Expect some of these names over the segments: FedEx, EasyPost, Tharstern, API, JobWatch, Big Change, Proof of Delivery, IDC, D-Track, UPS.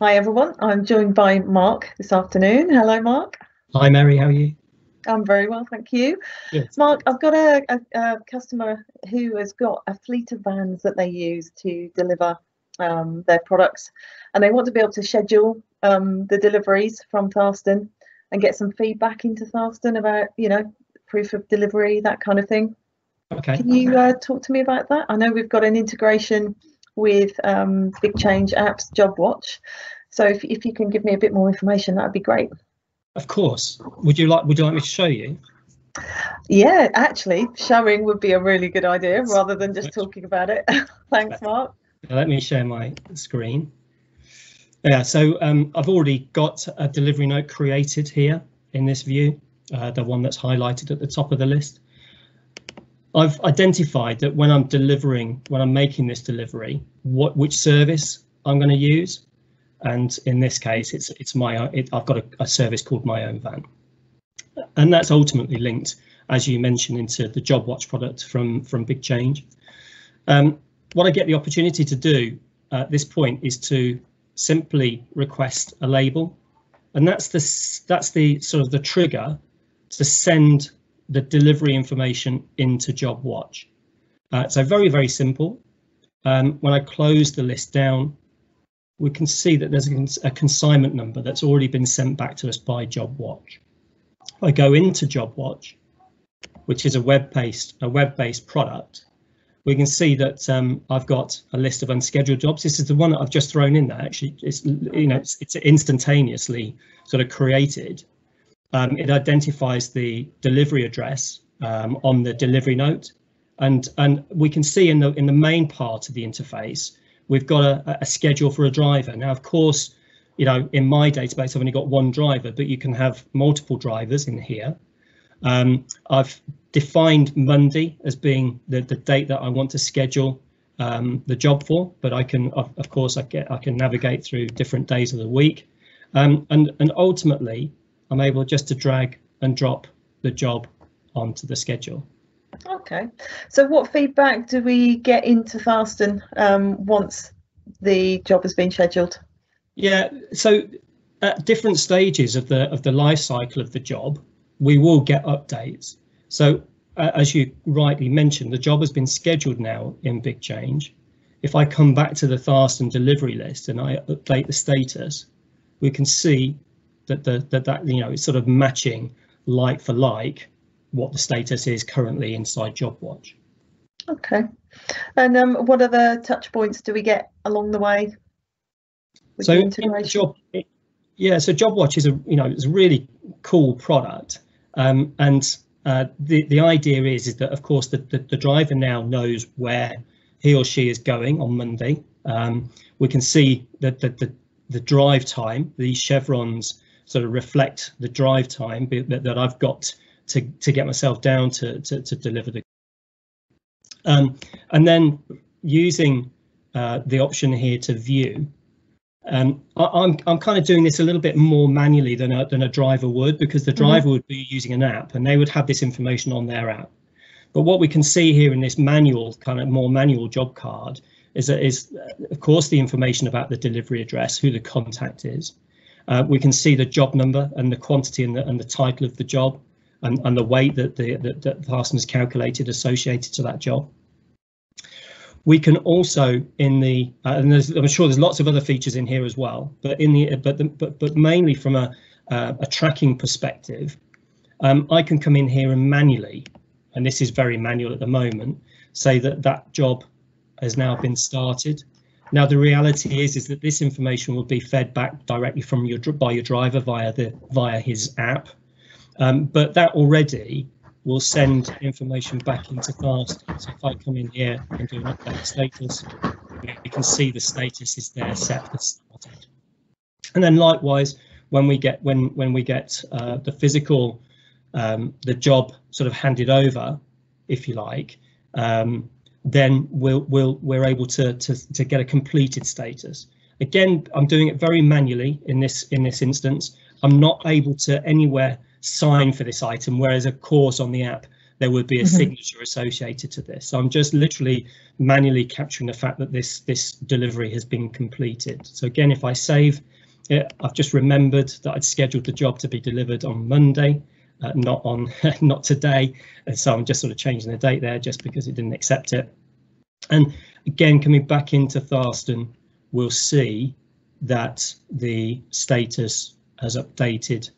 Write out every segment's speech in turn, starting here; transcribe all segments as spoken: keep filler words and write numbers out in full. Hi everyone, I'm joined by Mark this afternoon. Hello Mark. Hi Mary, how are you? I'm very well, thank you. Yes. Mark, I've got a, a, a customer who has got a fleet of vans that they use to deliver um, their products, and they want to be able to schedule um, the deliveries from Tharstern and get some feedback into Tharstern about, you know, proof of delivery, that kind of thing. Okay. Can you uh, talk to me about that? I know we've got an integration with um, Big Change apps, JobWatch. So if, if you can give me a bit more information, that would be great. Of course. Would you like? Would you like me to show you? Yeah, actually, showing would be a really good idea rather than just talking about it. Thanks, Mark. Now let me share my screen. Yeah. So um, I've already got a delivery note created here in this view, uh, the one that's highlighted at the top of the list. I've identified that when I'm delivering, when I'm making this delivery, what which service I'm going to use. And in this case, it's it's my it, I've got a, a service called My Own Van, and that's ultimately linked, as you mentioned, into the JobWatch product from from Big Change. Um, what I get the opportunity to do at this point is to simply request a label, and that's the that's the sort of the trigger to send the delivery information into JobWatch. Uh, so very very simple. Um, when I close the list down, we can see that there's a consignment number that's already been sent back to us by JobWatch. I go into JobWatch, which is a web-based a web-based product. We can see that um, I've got a list of unscheduled jobs. This is the one that I've just thrown in there. Actually, it's you know it's, it's instantaneously sort of created. Um, it identifies the delivery address um, on the delivery note, and and we can see in the in the main part of the interface, we've got a, a schedule for a driver. Now, of course, you know, in my database, I've only got one driver, but you can have multiple drivers in here. Um, I've defined Monday as being the, the date that I want to schedule um, the job for, but I can, of, of course, I, get, I can navigate through different days of the week. Um, and, and ultimately, I'm able just to drag and drop the job onto the schedule. Okay, so what feedback do we get into Tharstern um, once the job has been scheduled? Yeah, so at different stages of the of the life cycle of the job, we will get updates. So uh, as you rightly mentioned, the job has been scheduled now in Big Change. If I come back to the Tharstern delivery list and I update the status, we can see that the that that you know it's sort of matching like for like what the status is currently inside JobWatch. Okay, and um, what other touch points do we get along the way? So, the job, it, yeah, so JobWatch is a you know it's a really cool product, um, and uh, the the idea is is that of course the, the the driver now knows where he or she is going on Monday. Um, we can see that the, the the drive time, these chevrons sort of reflect the drive time that, that I've got To, to get myself down to, to, to deliver the um, and then using uh, the option here to view. Um, I, I'm, I'm kind of doing this a little bit more manually than a, than a driver would, because the driver mm-hmm. would be using an app and they would have this information on their app. But what we can see here in this manual, kind of more manual job card is, that is of course the information about the delivery address, who the contact is. Uh, we can see the job number and the quantity and the, and the title of the job. And, and the weight that the that, that Tharstern has calculated associated to that job. We can also in the uh, and there's, I'm sure there's lots of other features in here as well, but in the but the, but but mainly from a uh, a tracking perspective, um, I can come in here and manually, and this is very manual at the moment, say that that job has now been started. Now the reality is is that this information will be fed back directly from your by your driver via the via his app. Um, but that already will send information back into Tharstern. So if I come in here and do an update status, we can see the status is there set for started. And then likewise, when we get when when we get uh, the physical, um, the job sort of handed over, if you like, um, then we'll we'll we're able to to to get a completed status. Again, I'm doing it very manually in this in this instance. I'm not able to anywhere sign for this item, whereas of course on the app there would be a mm-hmm. signature associated to this. So I'm just literally manually capturing the fact that this this delivery has been completed. So again, if I save it, I've just remembered that I'd scheduled the job to be delivered on Monday, uh, not on not today. And so I'm just sort of changing the date there just because it didn't accept it. And again, coming back into Tharstern, we'll see that the status has updated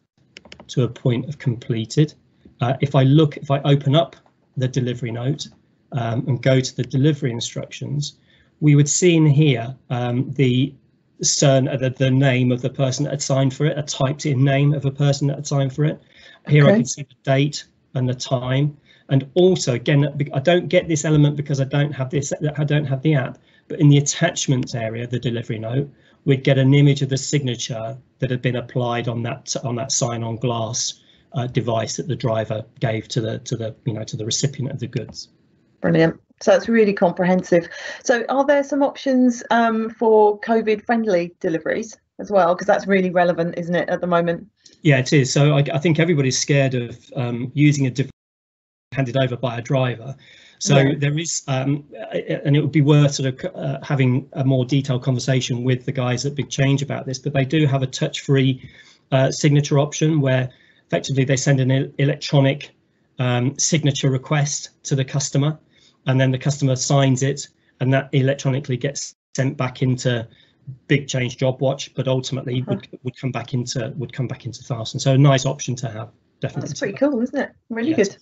to a point of completed. Uh, if I look, if I open up the delivery note um, and go to the delivery instructions, we would see in here um, the surname, the, the name of the person that had signed for it, a typed in name of a person that had signed for it. Here okay. I can see the date and the time. And also, again, I don't get this element because I don't have this, I don't have the app, but in the attachments area, the delivery note, we'd get an image of the signature that had been applied on that on that sign-on glass uh, device that the driver gave to the to the you know to the recipient of the goods. Brilliant. So that's really comprehensive. So are there some options um, for COVID-friendly deliveries as well? Because that's really relevant, isn't it, at the moment? Yeah, it is. So I, I think everybody's scared of um, using a device handed over by a driver. So yeah. there is, um, and it would be worth sort of uh, having a more detailed conversation with the guys at Big Change about this, but they do have a touch-free uh, signature option where effectively they send an electronic um, signature request to the customer, and then the customer signs it, and that electronically gets sent back into Big Change JobWatch, but ultimately huh. would, would come back into would come back into Tharstern. So a nice option to have. Definitely. That's pretty cool, isn't it? Really yes. good.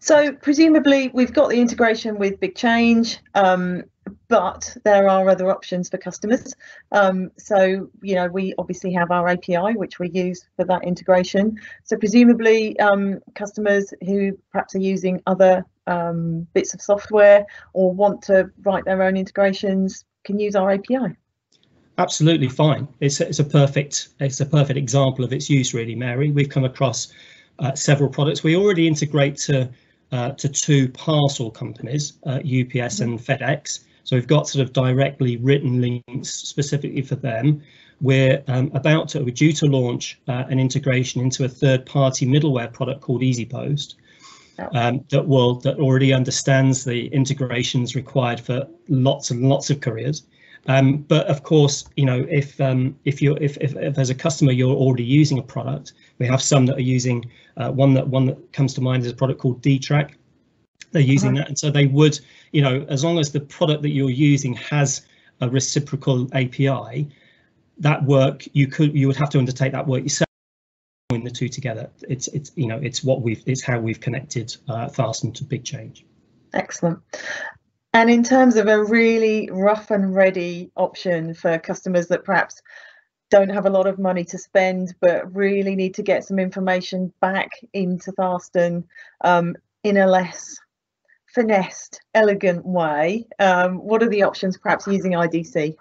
So presumably we've got the integration with Big Change, um, but there are other options for customers. Um, so, you know, we obviously have our A P I, which we use for that integration. So presumably um, customers who perhaps are using other um, bits of software or want to write their own integrations can use our A P I. Absolutely fine. It's, it's a perfect it's a perfect example of its use, really, Mary. We've come across Uh, several products. We already integrate to uh, to two parcel companies, uh, U P S and FedEx. So we've got sort of directly written links specifically for them. We're um, about to, we're due to launch uh, an integration into a third-party middleware product called EasyPost um, that will that already understands the integrations required for lots and lots of couriers. Um, but of course, you know, if um, if you're if, if if as a customer you're already using a product, we have some that are using uh, one that one that comes to mind is a product called D-Track. They're using uh-huh. that, and so they would, you know, as long as the product that you're using has a reciprocal A P I, that work you could you would have to undertake that work yourself. Join the two together. It's it's you know it's what we've it's how we've connected uh, Tharstern to Big Change. Excellent. And in terms of a really rough and ready option for customers that perhaps don't have a lot of money to spend, but really need to get some information back into Tharstern um, in a less finessed, elegant way, um, what are the options perhaps using I D C?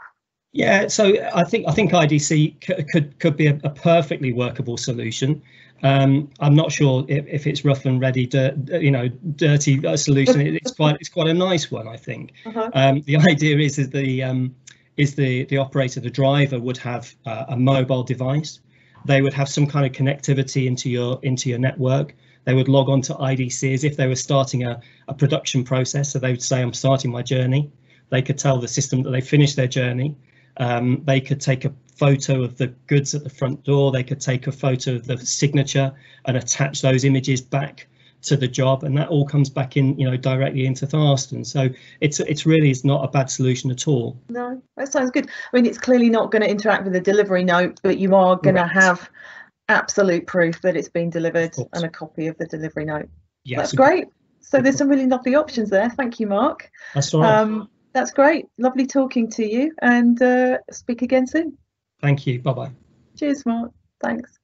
Yeah, so I think I think I D C could could be a, a perfectly workable solution. Um, I'm not sure if, if it's rough and ready, dirt, you know, dirty uh, solution. It, it's quite it's quite a nice one, I think. Uh-huh. um, the idea is is the um, is the the operator, the driver, would have uh, a mobile device. They would have some kind of connectivity into your into your network. They would log on to I D C as if they were starting a a production process. So they would say, "I'm starting my journey." They could tell the system that they finished their journey. Um, they could take a photo of the goods at the front door. They could take a photo of the signature and attach those images back to the job, and that all comes back in, you know, directly into Tharstern. So it's it's really it's not a bad solution at all. No, that sounds good. I mean, it's clearly not going to interact with the delivery note, but you are going to have absolute proof that it's been delivered and a copy of the delivery note. Yes, that's great. So there's some really lovely options there. Thank you, Mark. That's all right. Um, That's great. Lovely talking to you, and uh, speak again soon. Thank you. Bye bye. Cheers, Mark. Thanks.